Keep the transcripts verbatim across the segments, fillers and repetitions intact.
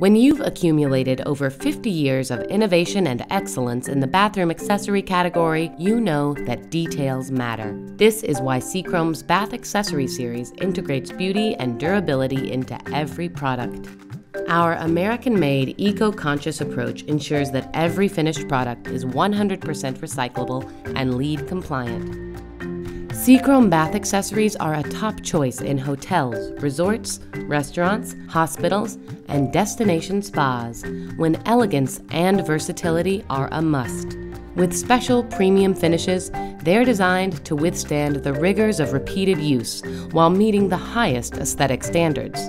When you've accumulated over fifty years of innovation and excellence in the bathroom accessory category, you know that details matter. This is why Seachrome's Bath Accessory Series integrates beauty and durability into every product. Our American-made, eco-conscious approach ensures that every finished product is one hundred percent recyclable and LEED compliant. Seachrome bath accessories are a top choice in hotels, resorts, restaurants, hospitals, and destination spas, when elegance and versatility are a must. With special premium finishes, they're designed to withstand the rigors of repeated use while meeting the highest aesthetic standards.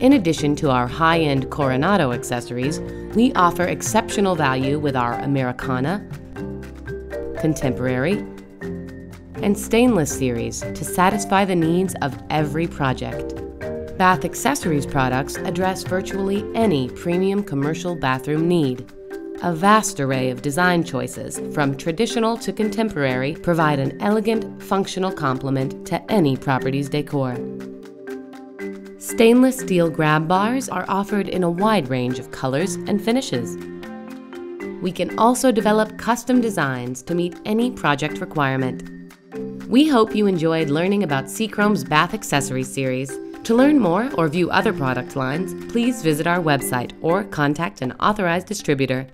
In addition to our high-end Coronado accessories, we offer exceptional value with our Americana, Contemporary, and Stainless series to satisfy the needs of every project. Bath accessories products address virtually any premium commercial bathroom need. A vast array of design choices, from traditional to contemporary, provide an elegant, functional complement to any property's decor. Stainless steel grab bars are offered in a wide range of colors and finishes. We can also develop custom designs to meet any project requirement. We hope you enjoyed learning about Seachrome's Bath Accessory Series. To learn more or view other product lines, please visit our website or contact an authorized distributor.